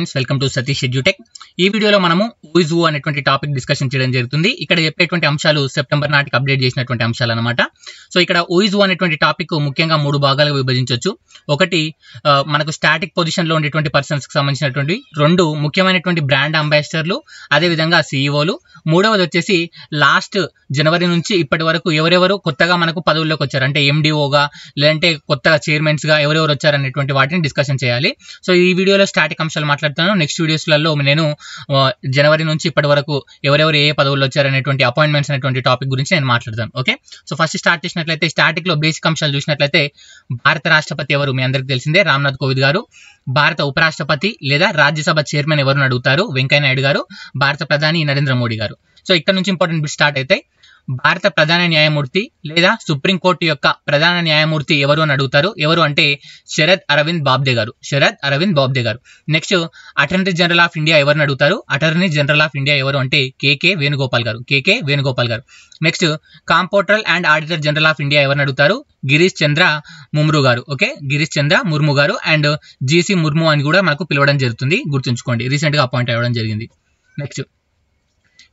Friends welcome to Satish एजुटेक ఈ వీడియోలో మనము ఊజ్ ఊ అనేటువంటి టాపిక్ డిస్కషన్ చేయడం జరుగుతుంది ఇక్కడ చెప్పేటువంటి అంశాలు సెప్టెంబర్ నాటికి అప్డేట్ చేసినటువంటి అంశాలు అన్నమాట సో ఇక్కడ ఊజ్ ఊ అనేటువంటి టాపిక్ ముఖ్యంగా మూడు భాగాలుగా విభజించొచ్చు ఒకటి మనకు స్టాటిక్ పొజిషన్ లో ఉండేటువంటి పర్సన్స్ కి సంబంధించినటువంటి రెండు ముఖ్యమైనటువంటి బ్రాండ్ అంబాసిడర్లు అదే విధంగా సీఈఓలు మూడవది వచ్చేసి లాస్ట్ జనవరి నుంచి ఇప్పటి వరకు ఎవరెవరు కొత్తగా మనకు పదవుల్లోకి వచ్చారు అంటే ఎండిఓ గా లేదంటే కొత్తగా చైర్మన్స్ గా ఎవరెవరు వచ్చారు అనేటువంటి వాటిని డిస్కషన్ చేయాలి సో ఈ వీడియోలో స్టాటిక్ అంశాలు మాట్లాడుతాను నెక్స్ట్ వీడియోస్ లలో నేను జనవరి నుంచి ఇప్పటి వరకు ఎవరెవరు ఏ పదవుల్లో వచ్చారనేటువంటి అపాయింట్మెంట్స్ అనేటువంటి టాపిక్ గురించి నేను మాట్లాడతాను ఓకే సో ఫస్ట్ స్టార్ట్ చేసినట్లయితే స్టాటిక్ లో బేసిక్ అంశాలు చూసినట్లయితే భారత రాష్ట్రపతి ఎవరు మీ అందరికీ తెలిసిందే రామ్నాథ్ కోవింద్ గారు భారత ఉపరాష్ట్రపతి లేదా రాజ్యసభ చైర్మన్ ఎవరు అడుగుతారు వెంకయ్య నాయుడు గారు భారత ప్రధాని నరేంద్ర మోడీ గారు సో ఇక్కడ నుంచి ఇంపార్టెంట్ బిట్ స్టార్ట్ అవుతాయి భారత ప్రధాన న్యాయమూర్తి లేదా సుప్రీంకోర్టు యొక్క ప్రధాన న్యాయమూర్తి ఎవరు అని అడుగుతారు ఎవరు అంటే శరద్ అరవింద్ బాబ్దే గారు శరద్ అరవింద్ బాబ్దే గారు next attorney general of India ఎవరిని అడుగుతారు అటర్నీ జనరల్ ఆఫ్ ఇండియా ఎవరు అంటే కేకే వేణుగోపాల్ గారు కేకే వేణుగోపాల్ గారు next comptroller and auditor general of India ఎవరిని అడుగుతారు గిరీష్ చంద్ర ముర్ము గారు ఓకే గిరీష్ చంద్ర ముర్ము గారు అండ్ జీసీ ముర్ము అని కూడా మనకు పిలవడం జరుగుతుంది గుర్తుంచుకోండి రీసెంట్ గా అపాయింట్ అవ్వడం జరిగింది నెక్స్ట్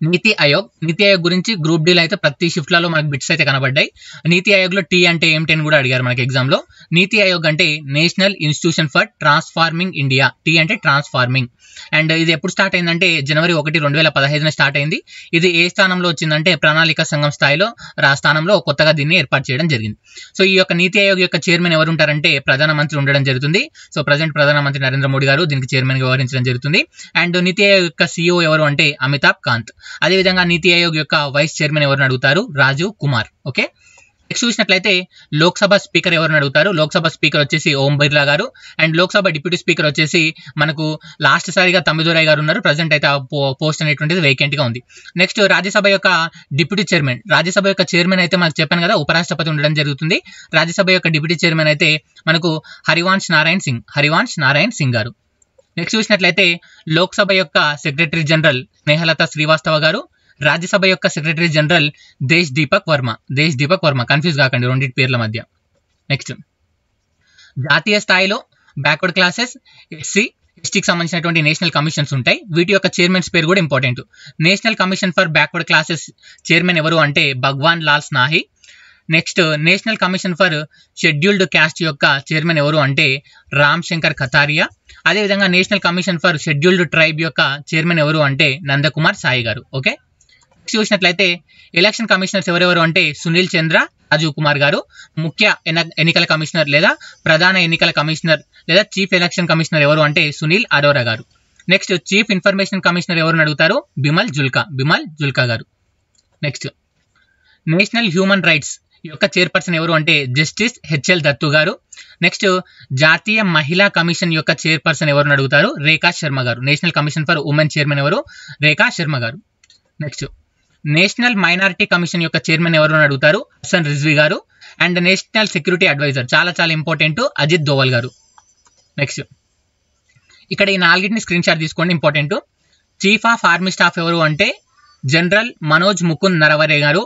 నీతి ఆయోగ్ గురించి గ్రూప్ డీలో అయితే ప్రతి షిఫ్ట్లలో మనకు బిట్స్ అయితే కనబడ్డాయి నీతి ఆయోగ్ లో టీ అంటే ఏమిటి అని కూడా అడిగారు మనకి ఎగ్జామ్ లో నీతి ఆయోగ్ అంటే national institution for transforming India T అంటే ట్రాన్స్ఫార్మింగ్ అండ్ ఇది ఎప్పుడు స్టార్ట్ అయిందంటే జనవరి 1, 2015 స్టార్ట్ అయింది ఇది ఏ స్థానంలో వచ్చిందంటే ప్రణాళిక సంఘం స్థాయిలో స్థానంలో కొత్తగా దీన్ని ఏర్పాటు చేయడం జరిగింది సో ఈ యొక్క నీతి ఆయోగ్ యొక్క చైర్మన్ ఎవరు ఉంటారంటే ప్రధానమంత్రి ఉండడం జరుగుతుంది సో ప్రజెంట్ ప్రధానమంత్రి నరేంద్ర మోడీ గారు దీనికి చైర్మన్ గా వ్యవహరించడం జరుగుతుంది అండ్ నీతి ఆయోగ్ యొక్క సీఈఓ ఎవరు అంటే అమితాబ్ కాంత్ అదేవిధంగా నీతి ఆయోగ్ యొక్క వైస్ చైర్మన్ ఎవరిని అడుగుతారు రాజీవ్ కుమార్ ఓకే నెక్స్ట్ చూసినట్లయితే లోక్సభ స్పీకర్ ఎవరిని అడుగుతారు లోక్సభ స్పీకర్ వచ్చేసి ఓం బిర్లా గారు అండ్ లోక్సభ డిప్యూటీ స్పీకర్ వచ్చేసి మనకు లాస్ట్ సారిగా తమ్మిదొరై గారు ఉన్నారు ప్రజెంట్ అయితే పోస్ట్ అనేటువంటిది వేకెంట్ గా ఉంది నెక్స్ట్ రాజ్యసభ యొక్క డిప్యూటీ చైర్మన్ రాజ్యసభ యొక్క చైర్మన్ అయితే మనకు చెప్పాను కదా ఉపరాష్ట్రపతి ఉండడం జరుగుతుంది రాజ్యసభ యొక్క డిప్యూటీ చైర్మన్ అయితే మనకు హరివంశ్ నారాయణ్ సింగ్ గారు నెక్స్ట్ చూసినట్లయితే లోక్సభ యొక్క సెక్రటరీ జనరల్ స్నేహలత శ్రీవాస్తవ గారు రాజ్యసభ యొక్క secretary general Desh Deepak Verma confuse కాకండి రెండింటి పేర్ల మధ్య నెక్స్ట్ జాతీయ స్థాయిలో బ్యాక్వర్డ్ క్లాసెస్ ఎస్సీ ఎస్టీకి సంబంధించినటువంటి నేషనల్ కమిషన్స్ ఉంటాయి వీటి యొక్క చైర్మన్స్ పేరు కూడా important national commission for backward classes chairman ఎవరు అంటే Bhagwan Lal Sai next national commission for scheduled caste యొక్క చైర్మన్ ఎవరు అంటే రామ్ శంకర్ కతారియా అదేవిధంగా national commission for scheduled tribe యొక్క చైర్మన్ ఎవరు అంటే నందకుమార్ సాయి గారు ఓకే నెక్స్ట్ చూసినట్లయితే ఎలక్షన్ కమిషనర్స్ ఎవరెవరు అంటే సునీల్ చంద్ర రాజీవ్ కుమార్ గారు ముఖ్య ఎన్నికల కమిషనర్ లేదా ప్రధాన ఎన్నికల కమిషనర్ లేదా చీఫ్ ఎలక్షన్ కమిషనర్ ఎవరు అంటే సునీల్ అరోరా గారు నెక్స్ట్ చీఫ్ ఇన్ఫర్మేషన్ కమిషనర్ ఎవరు అడుగుతారు బిమల్ జుల్కా గారు నెక్స్ట్ నేషనల్ హ్యూమన్ రైట్స్ యొక్క చైర్పర్సన్ ఎవరు అంటే జస్టిస్ హెచ్ఎల్ దత్తు గారు నెక్స్ట్ జాతీయ మహిళా కమిషన్ యొక్క చైర్పర్సన్ ఎవరు అడుగుతారు రేఖా శర్మ గారు national commission for women chairman ఎవరు రేఖా శర్మ గారు నెక్స్ట్ నేషనల్ మైనారిటీ కమిషన్ యొక్క చైర్మన్ ఎవరు అడుగుతారు అహ్సన్ రిజ్వి గారు అండ్ నేషనల్ సెక్యూరిటీ అడ్వైజర్ చాలా ఇంపార్టెంట్ అజిత్ దోవల్ గారు నెక్స్ట్ ఇక్కడ ఈ నాలుగింటిని స్క్రీన్ షాట్ తీసుకోండి important chief of army staff ఎవరు అంటే జనరల్ మనోజ్ ముకుంద్ నరవనే గారు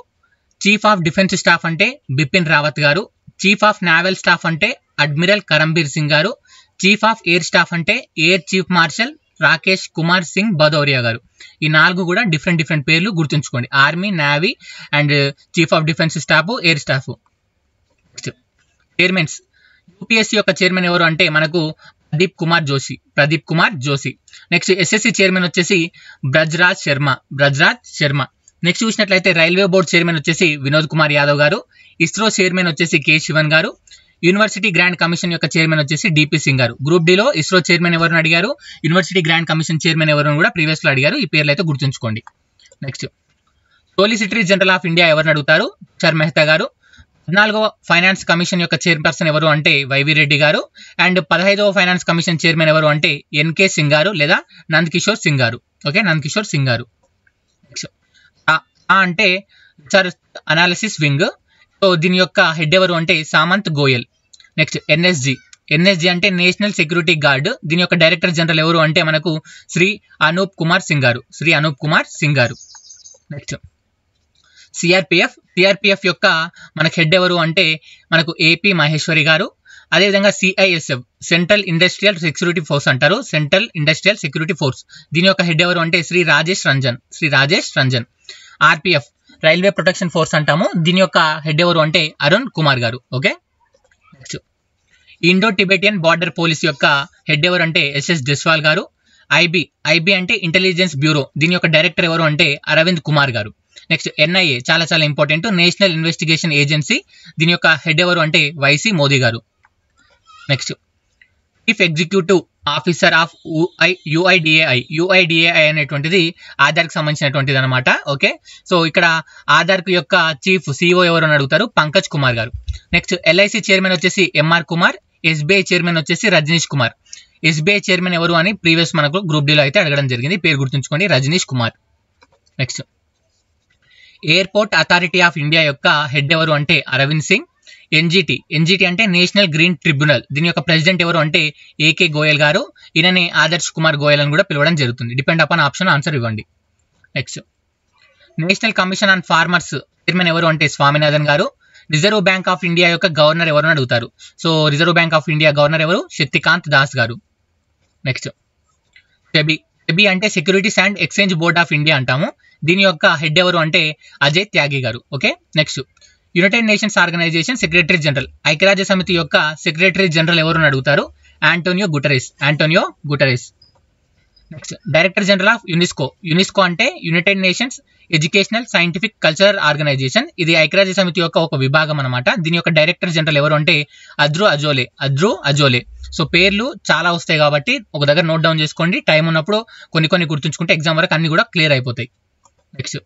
చీఫ్ ఆఫ్ డిఫెన్స్ స్టాఫ్ అంటే బిపిన్ రావత్ గారు చీఫ్ ఆఫ్ నావల్ స్టాఫ్ అంటే అడ్మిరల్ కరంబీర్ సింగ్ గారు చీఫ్ ఆఫ్ ఎయిర్ స్టాఫ్ అంటే air chief marshal Rakesh Kumar Singh Bhadauria గారు ఈ నాలుగు కూడా డిఫరెంట్ పేర్లు గుర్తుంచుకోండి army navy and chief of defence staff air staff chairmans UPSC యొక్క చైర్మన్ ఎవరు అంటే మనకు Pradeep Kumar Joshi next SSC chairman వచ్చేసి బ్రజ్రాజ్ శర్మ నెక్స్ట్ చూసినట్లయితే రైల్వే బోర్డు చైర్మన్ వచ్చేసి వినోద్ కుమార్ యాదవ్ గారు ఇస్రో చైర్మన్ వచ్చేసి కేశవన్ గారు యూనివర్సిటీ గ్రాండ్ కమిషన్ యొక్క చైర్మన్ వచ్చేసి డీపీ సింగ్ గారు గ్రూప్ డీలో ఇస్రో చైర్మన్ ఎవరు అడిగారు యూనివర్సిటీ గ్రాండ్ కమిషన్ చైర్మన్ ఎవరు కూడా ప్రీవియస్ లో అడిగారు ఈ పేర్లు అయితే గుర్తుంచుకోండి next solicitor general of India ఎవరు అడుగుతారు తుషార్ మెహతా గారు 14వ ఫైనాన్స్ కమిషన్ యొక్క చైర్పర్సన్ ఎవరు అంటే వైవి రెడ్డి గారు అండ్ 15వ ఫైనాన్స్ కమిషన్ చైర్మన్ ఎవరు అంటే ఎన్కే సింగ్ గారు లేదా నందకిషోర్ సింగ్ గారు అంటే రీసెర్చ్ అనాలిసిస్ వింగ్ సో దీని యొక్క హెడ్ ఎవరు అంటే సామంత్ గోయల్ నెక్స్ట్ ఎన్ఎస్జి అంటే నేషనల్ సెక్యూరిటీ గార్డ్ దీని యొక్క డైరెక్టర్ జనరల్ ఎవరు అంటే మనకు శ్రీ అనూప్ కుమార్ సింగ్ గారు నెక్స్ట్ సిఆర్పిఎఫ్ యొక్క మనకు హెడ్ ఎవరు అంటే మనకు ఏపీ మహేశ్వరి గారు అదే విధంగా CISF central industrial security force అంటారు. సెంట్రల్ ఇండస్ట్రియల్ సెక్యూరిటీ ఫోర్స్ దీని యొక్క హెడ్ ఎవరు అంటే Shri Rajesh Ranjan. RPF railway protection force అంటాము. దీని యొక్క హెడ్ ఎవరు అంటే అరుణ్ కుమార్ గారు. Okay, next Indo Tibetan border police యొక్క హెడ్ ఎవరు అంటే ఎస్ఎస్ జస్వాల్ గారు. ఐబి, ఐబి అంటే ఇంటెలిజెన్స్ బ్యూరో, దీని యొక్క డైరెక్టర్ ఎవరు అంటే అరవింద్ కుమార్ గారు. నెక్స్ట్ ఎన్ఐఏ చాలా ఇంపార్టెంట్, నేషనల్ ఇన్వెస్టిగేషన్ ఏజెన్సీ, దీని యొక్క హెడ్ ఎవరు అంటే వైసి మోదీ గారు. Next chief executive officer of UIDAI అనేటువంటిది ఆధార్కి సంబంధించినటువంటిది అనమాట. ఓకే, సో ఇక్కడ ఆధార్ యొక్క చీఫ్ సిఇఓ ఎవరు అని అడుగుతారు, పంకజ్ కుమార్ గారు. నెక్స్ట్ ఎల్ఐసి చైర్మన్ వచ్చేసి ఎంఆర్ కుమార్, ఎస్బీఐ చైర్మన్ వచ్చేసి రజనీష్ కుమార్. ఎస్బీఐ చైర్మన్ ఎవరు అని ప్రీవియస్ మనకు గ్రూప్ డీలో అయితే అడగడం జరిగింది, పేరు గుర్తుంచుకోండి Rajnish Kumar. Next airport authority of India యొక్క హెడ్ ఎవరు అంటే అరవింద్ సింగ్. ఎన్జిటి, ఎన్జిటి అంటే నేషనల్ గ్రీన్ ట్రిబ్యునల్, దీని యొక్క ప్రెసిడెంట్ ఎవరు అంటే ఏకే గోయల్ గారు. ఈయననే ఆదర్శ్ కుమార్ గోయల్ అని కూడా పిలవడం జరుగుతుంది. డిపెండ్ అపాన్ ఆప్షన్ ఆన్సర్ ఇవ్వండి. Next national commission on farmers chairman ఎవరు అంటే స్వామినాథన్ గారు. రిజర్వ్ బ్యాంక్ ఆఫ్ ఇండియా యొక్క గవర్నర్ ఎవరు అని అడుగుతారు. So reserve bank of India governor ఎవరు, శక్తికాంత్ దాస్ గారు. నెక్స్ట్ సెబీ, సెబీ అంటే securities and exchange board of India అంటాము. దీని యొక్క హెడ్ ఎవరు అంటే అజయ్ త్యాగి గారు. Okay, next united nations organization secretary general, ఐక్యరాజ్య సమితి యొక్క సెక్రటరీ జనరల్ ఎవరు అని అడుగుతారు, Antonio Guterres. Next director general of UNESCO, UNESCO అంటే united nations educational scientific cultural organization, ఇది ఐక్యరాజ్య సమితి యొక్క ఒక విభాగం అనమాట. దీని యొక్క డైరెక్టర్ జనరల్ ఎవరు అంటే అద్రూ అజోలే. సో పేర్లు చాలా వస్తాయి కాబట్టి ఒక దగ్గర నోట్ డౌన్ చేసుకోండి, టైం ఉన్నప్పుడు కొన్ని గుర్తుంచుకుంటే ఎగ్జామ్ వరకు అన్ని కూడా క్లియర్ అయిపోతాయి. Next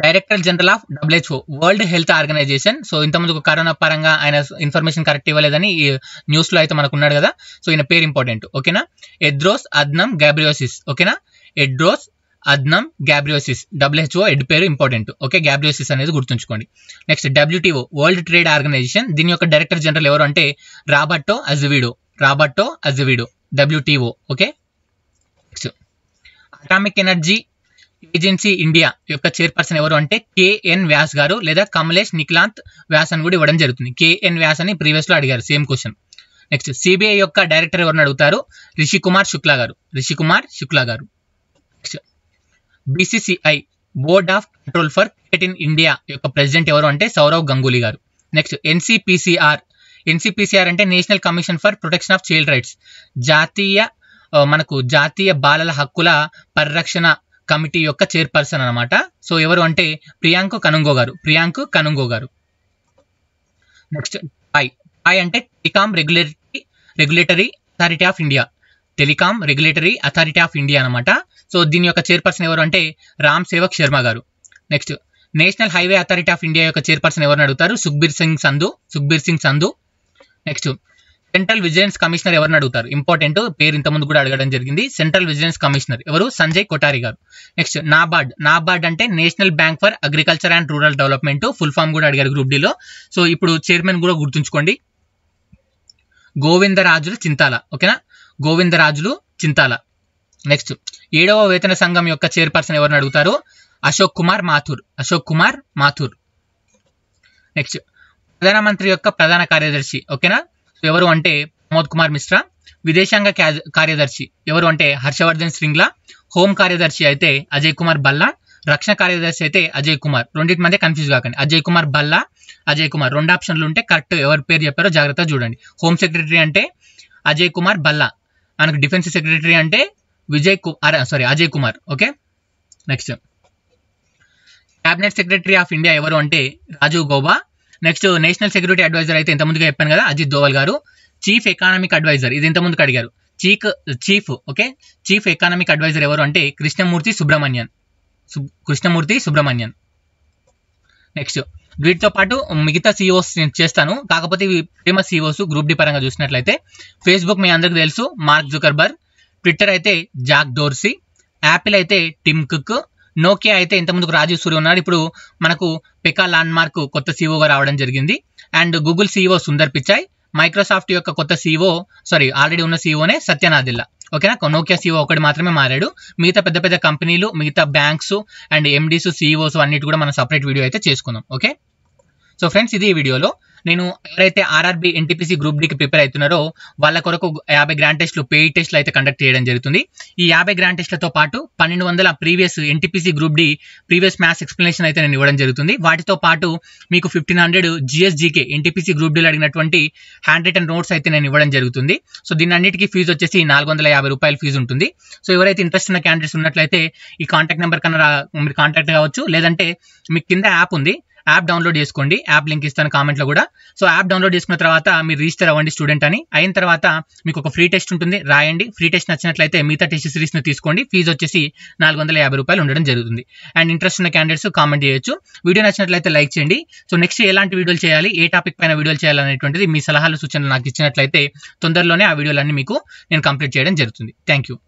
director general of WHO world health organization. So ఇంతకుముందు కరోనా పరంగా ఆయన ఇన్ఫర్మేషన్ కరెక్ట్ ఇవ్వలేదని ఈ న్యూస్లో అయితే మనకు ఉన్నాడు కదా, సో ఈయన పేరు ఇంపార్టెంట్. ఓకేనా, ఎడ్రోస్ అద్నం గ్యాబ్రియోసిస్. ఓకేనా, Tedros Adhanom Ghebreyesus, WHO head పేరు ఇంపార్టెంట్. ఓకే, గ్యాబ్రియోసిస్ అనేది గుర్తుంచుకోండి. Next WTO world trade organization, దీని యొక్క డైరెక్టర్ జనరల్ ఎవరు అంటే Roberto Azevedo, WTO. Okay, next atomic energy agency India యొక్క చైర్పర్సన్ ఎవరు అంటే KN వ్యాస్ గారు, లేదా కమలేష్ నిక్లాంత్ వ్యాస్ అని కూడా ఇవ్వడం జరుగుతుంది. KN వ్యాస్ అని ప్రీవియస్లో అడిగారు సేమ్ క్వశ్చన్. నెక్స్ట్ సిబిఐ యొక్క డైరెక్టర్ ఎవరిని అడుగుతారు, రిషికుమార్ శుక్లా గారు. Next BCCI board of control for cricket in India యొక్క ప్రెసిడెంట్ ఎవరు అంటే సౌరవ్ గంగూలీ గారు. నెక్స్ట్ NCPCR అంటే national commission for protection of child rights, జాతీయ బాలల హక్కుల పరిరక్షణ కమిటీ యొక్క చైర్పర్సన్ అనమాట. సో ఎవరు అంటే ప్రియాంక కనుంగో గారు. నెక్స్ట్ టాయ్ అంటే telecom regulatory authority of India అనమాట. సో దీని యొక్క చైర్పర్సన్ ఎవరు అంటే రామ్ సేవక్ శర్మ గారు. Next national highway authority of India యొక్క చైర్పర్సన్ ఎవరు అడుగుతారు, Sukhbir Singh Sandhu. Next central vigilance commissioner ఎవరిని అడుగుతారు, ఇంపార్టెంట్, పేరు ఇంతకుముందు కూడా అడగడం జరిగింది. సెంట్రల్ విజిలెన్స్ కమిషనర్ ఎవరు, సంజయ్ కొఠారి గారు. నెక్స్ట్ నాబార్డ్ అంటే national bank for agriculture and rural development, full form కూడా అడిగారు గ్రూప్ డీలో. సో ఇప్పుడు చైర్మన్ కూడా గుర్తుంచుకోండి, గోవిందరాజులు చింతాల. ఓకేనా, గోవిందరాజులు చింతాల. నెక్స్ట్ 7వ వేతన సంఘం యొక్క చైర్పర్సన్ ఎవరిని అడుగుతారు, అశోక్ కుమార్ మాథూర్. నెక్స్ట్ ప్రధానమంత్రి యొక్క ప్రధాన కార్యదర్శి ఓకేనా ఎవరు అంటే ప్రమోద్ కుమార్ మిశ్రా. విదేశాంగ కార్యదర్శి ఎవరు అంటే హర్షవర్ధన్ శ్రింగ్లా. హోం కార్యదర్శి అయితే అజయ్ కుమార్ భల్లా. రక్షణ కార్యదర్శి అయితే అజయ్ కుమార్. రెండింటి మధ్య కన్ఫ్యూజ్ కాకండి, అజయ్ కుమార్ రెండు ఆప్షన్లు ఉంటే కరెక్ట్ ఎవరి పేరు చెప్పారో జాగ్రత్తగా చూడండి. హోం సెక్రటరీ అంటే అజయ్ కుమార్ భల్లా, మనకు డిఫెన్స్ సెక్రటరీ అంటే Ajay Kumar. Okay, next cabinet secretary of India ఎవరు అంటే Rajiv Gauba. Next national security adviser అయితే ఇంతకుముందుగా చెప్పాను కదా అజిత్ దోవల్ గారు. చీఫ్ ఎకానమిక్ అడ్వైజర్ ఇది ఇంతకుముందుకు అడిగారు, చీఫ్ ఎకానమిక్ అడ్వైజర్ ఎవరు అంటే కృష్ణమూర్తి సుబ్రహ్మణ్యన్. నెక్స్ట్ వీటితో పాటు మిగతా CEOs నేను చేస్తాను, కాకపోతే ఇవి ఫేమస్ CEOs గ్రూప్ డి పరంగా చూసినట్లయితే ఫేస్బుక్ మీ అందరికి తెలుసు మార్క్ జుకర్బర్గ్, ట్విట్టర్ అయితే జాక్ డోర్సీ, యాపిల్ అయితే టిమ్ కుక్, నోకియా అయితే ఇంతకుముందుకు రాజీవ్ సూర్య ఉన్నారు, ఇప్పుడు మనకు పెకా ల్యాండ్ మార్క్ కొత్త CEO రావడం జరిగింది, and Google CEO Sundar Pichai, Microsoft యొక్క కొత్త CEO ఆల్రెడీ ఉన్న CEOనే సత్యనాదిల్లా. ఓకేనా, నోకియా CEO ఒకటి మాత్రమే మారాడు, మిగతా పెద్ద కంపెనీలు మిగతా బ్యాంక్స్ అండ్ MDs CEOs అన్నిటి కూడా మనం సపరేట్ వీడియో అయితే చేసుకుందాం. ఓకే, సో ఫ్రెండ్స్ ఇది ఈ వీడియోలో నేను ఎవరైతే ఆర్ఆర్బి ఎన్టీపీసీ గ్రూప్ డీకి ప్రిపేర్ అవుతున్నారో వాళ్ళ కొరకు 50 గ్రాండ్ టెస్ట్లు పేయిడ్ టెస్ట్లు అయితే కండక్ట్ చేయడం జరుగుతుంది. ఈ 50 గ్రాండ్ టెస్ట్లతో పాటు 1200 previous NTPC group D previous maths explanation అయితే నేను ఇవ్వడం జరుగుతుంది. వాటితో పాటు మీకు 1500 జిఎస్జికే ఎన్టీపీసీ గ్రూప్ డీలో అడిగినటువంటి హ్యాండ్ రిటన్ నోట్స్ అయితే నేను ఇవ్వడం జరుగుతుంది. సో దీని అన్నిటికీ ఫీజు వచ్చేసి ₹450 ఫీజు ఉంటుంది. సో ఎవరైతే ఇంట్రెస్ట్ ఉన్న క్యాండిడేట్స్ ఉన్నట్లయితే ఈ కాంటాక్ట్ నెంబర్ కన్నా మీరు కాంటాక్ట్ కావచ్చు, లేదంటే మీకు కింద యాప్ ఉంది, యాప్ డౌన్లోడ్ చేసుకోండి, యాప్ లింక్ ఇస్తాను కామెంట్లో కూడా. సో యాప్ డౌన్లోడ్ చేసుకున్న తర్వాత మీరు రిజిస్టర్ అవ్వండి స్టూడెంట్ అని. అయిన తర్వాత మీకు ఒక ఫ్రీ టెస్ట్ ఉంటుంది, రాయండి. ఫ్రీ టెస్ట్ నచ్చినట్లయితే మిగతా టెస్ట్ సిరీస్ను తీసుకోండి. ఫీజు వచ్చేసి ₹450 ఉండడం జరుగుతుంది. అండ్ ఇంట్రెస్ట్ ఉన్న క్యాండిడేట్స్ కామెంట్ చేయొచ్చు. వీడియో నచ్చినట్లయితే లైక్ చేయండి. సో నెక్స్ట్ ఎలాంటి వీడియోలు చేయాలి, ఏ టాపిక్ పైన వీడియోలు చేయాలనేటువంటిది మీ సలహాలు సూచనలు నాకు ఇచ్చినట్లయితే తొందరలోనే ఆ వీడియోలన్నీ మీకు నేను కంప్లీట్ చేయడం జరుగుతుంది. Thank you.